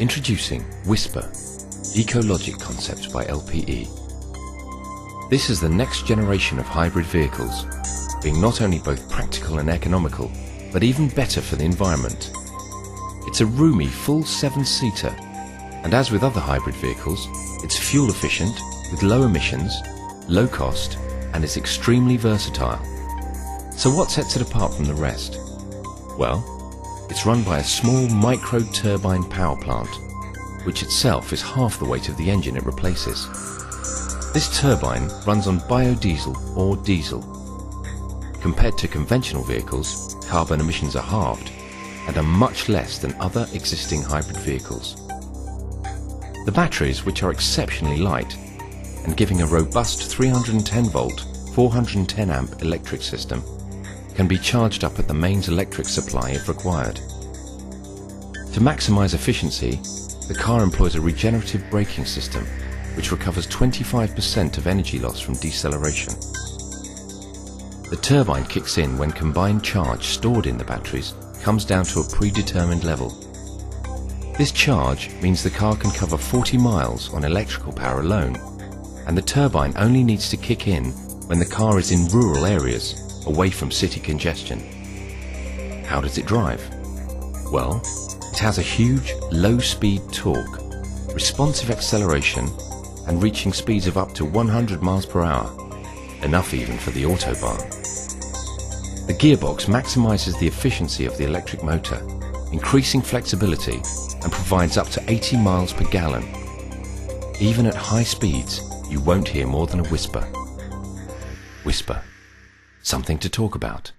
Introducing Whisper, Ecologic Concept by LPE. This is the next generation of hybrid vehicles, being not only both practical and economical, but even better for the environment. It's a roomy full 7-seater, and as with other hybrid vehicles, it's fuel efficient, with low emissions, low cost, and is extremely versatile. So what sets it apart from the rest? Well, it's run by a small microturbine power plant, which itself is half the weight of the engine it replaces. This turbine runs on bio-diesel or diesel. Compared to conventional vehicles, carbon emissions are halved and are much less than other existing hybrid vehicles. The batteries, which are exceptionally light and giving a robust 310-volt, 410-amp electric system, can be charged up at the mains electric supply if required. To maximise efficiency, the car employs a regenerative braking system which recovers 25% of energy loss from deceleration. The turbine kicks in when combined charge stored in the batteries comes down to a predetermined level. This charge means the car can cover 40 miles on electrical power alone, and the turbine only needs to kick in when the car is in rural areas, away from city congestion. How does it drive? Well, it has a huge low-speed torque, responsive acceleration, and reaching speeds of up to 100 miles per hour, enough even for the autobahn. The gearbox maximizes the efficiency of the electric motor, increasing flexibility and provides up to 80 miles per gallon. Even at high speeds, you won't hear more than a whisper. Whisper. Something to talk about.